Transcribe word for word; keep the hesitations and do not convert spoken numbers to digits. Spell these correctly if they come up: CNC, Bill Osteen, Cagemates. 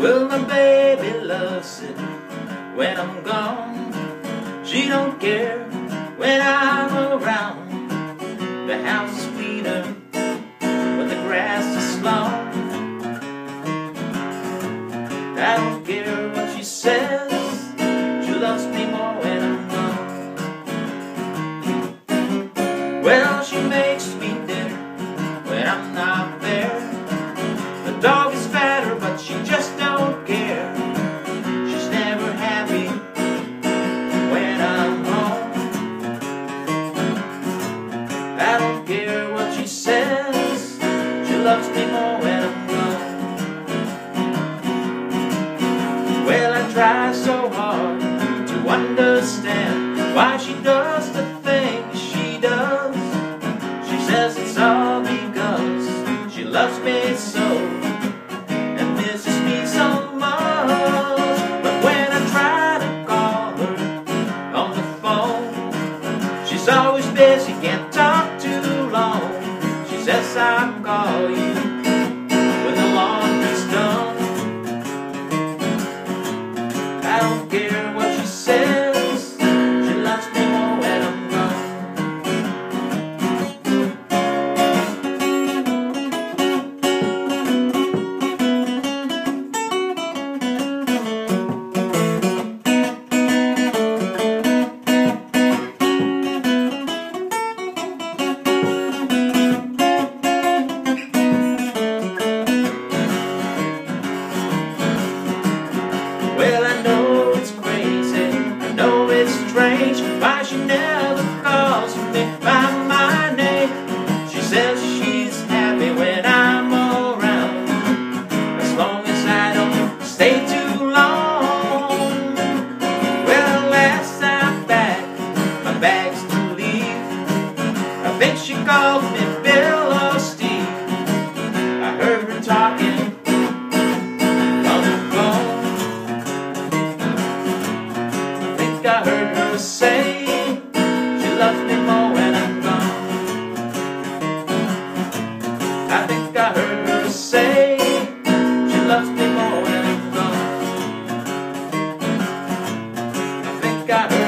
Well, my baby loves it when I'm gone. She don't care when I'm around. The house is greener when the grass is long. I don't care what she says, she loves me more when I'm gone. Well, she makes me dinner when I'm not there. The dog is fatter, but she just don't care. She's never happy when I'm home. I don't care what she says, she loves me more when I'm gone. Well, I try so hard to understand why she does the things she does. She says it's all because she loves me so and misses me so much. But when I try to call her on the phone, she's always busy, can't talk too long. She says, I'll call you. I don't care what she says, she loves me more when I'm gone. Well, I know strange why she never calls me by my name. She says she's happy when I'm around, as long as I don't stay too long. Well, last time back, my bag's to leave. I think she called me Bill Osteen. I heard her talking on the phone. I think I heard say she loves me more when I'm gone. I think I heard her say she loves me more when I'm gone. I think I heard